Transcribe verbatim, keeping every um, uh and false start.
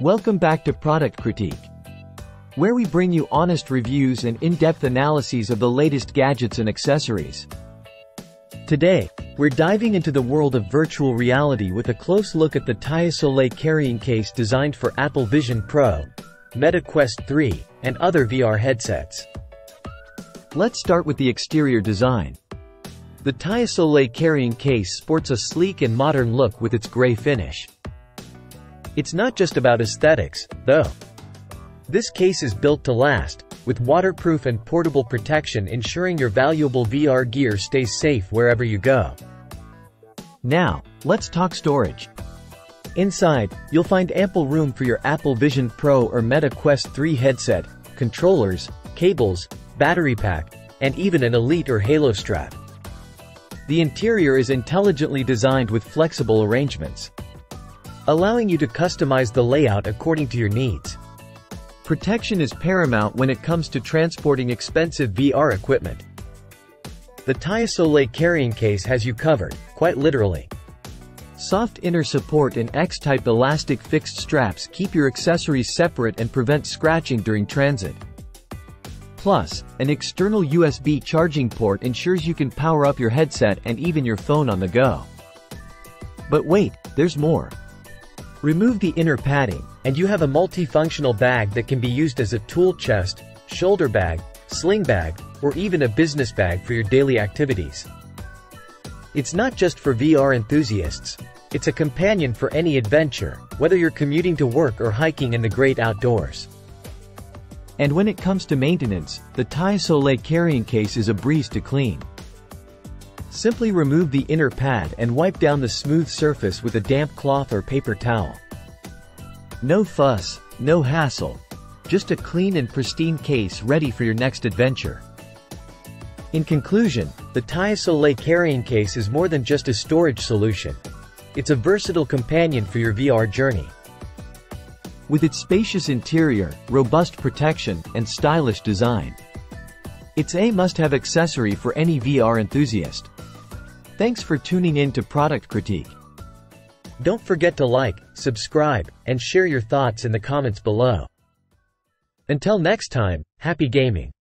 Welcome back to Product Critique, where we bring you honest reviews and in-depth analyses of the latest gadgets and accessories. Today, we're diving into the world of virtual reality with a close look at the Tyasoleil carrying case designed for Apple Vision Pro, Meta Quest three, and other V R headsets. Let's start with the exterior design. The Tyasoleil carrying case sports a sleek and modern look with its gray finish. It's not just about aesthetics, though. This case is built to last, with waterproof and portable protection ensuring your valuable V R gear stays safe wherever you go. Now, let's talk storage. Inside, you'll find ample room for your Apple Vision Pro or Meta Quest three headset, controllers, cables, battery pack, and even an Elite or Halo strap. The interior is intelligently designed with flexible arrangements, allowing you to customize the layout according to your needs. Protection is paramount when it comes to transporting expensive V R equipment. The Tyasoleil carrying case has you covered, quite literally. Soft inner support and X-type elastic fixed straps keep your accessories separate and prevent scratching during transit. Plus, an external U S B charging port ensures you can power up your headset and even your phone on the go. But wait, there's more. Remove the inner padding, and you have a multifunctional bag that can be used as a tool chest, shoulder bag, sling bag, or even a business bag for your daily activities. It's not just for V R enthusiasts, it's a companion for any adventure, whether you're commuting to work or hiking in the great outdoors. And when it comes to maintenance, the Tyasoleil carrying case is a breeze to clean. Simply remove the inner pad and wipe down the smooth surface with a damp cloth or paper towel. No fuss, no hassle. Just a clean and pristine case ready for your next adventure. In conclusion, the Tyasoleil carrying case is more than just a storage solution. It's a versatile companion for your V R journey. With its spacious interior, robust protection, and stylish design, it's a must-have accessory for any V R enthusiast. Thanks for tuning in to Product Critique. Don't forget to like, subscribe, and share your thoughts in the comments below. Until next time, happy gaming!